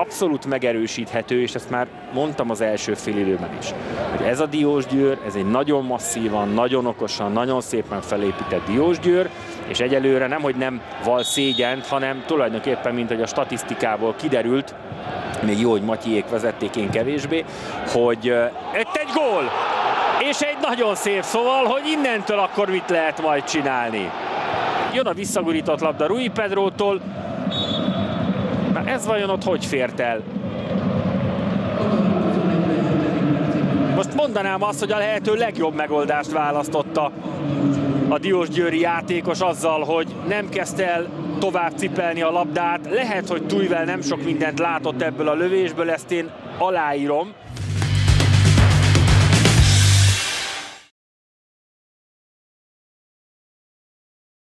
abszolút megerősíthető, és ezt már mondtam az első félidőben is, hogy ez a Diósgyőr, ez egy nagyon masszívan, nagyon okosan, nagyon szépen felépített Diósgyőr, és egyelőre nem, hogy nem val szégyent, hanem tulajdonképpen, mint hogy a statisztikából kiderült, még jó, hogy Matyiék vezették, én kevésbé, hogy egy gól, és egy nagyon szép, szóval, hogy innentől akkor mit lehet majd csinálni. Jön a visszagurított labda Rui Pedrótól. Na ez vajon ott hogy fért el? Most mondanám azt, hogy a lehető legjobb megoldást választotta a diósgyőri játékos azzal, hogy nem kezdte el tovább cipelni a labdát. Lehet, hogy Tujvel nem sok mindent látott ebből a lövésből, ezt én aláírom.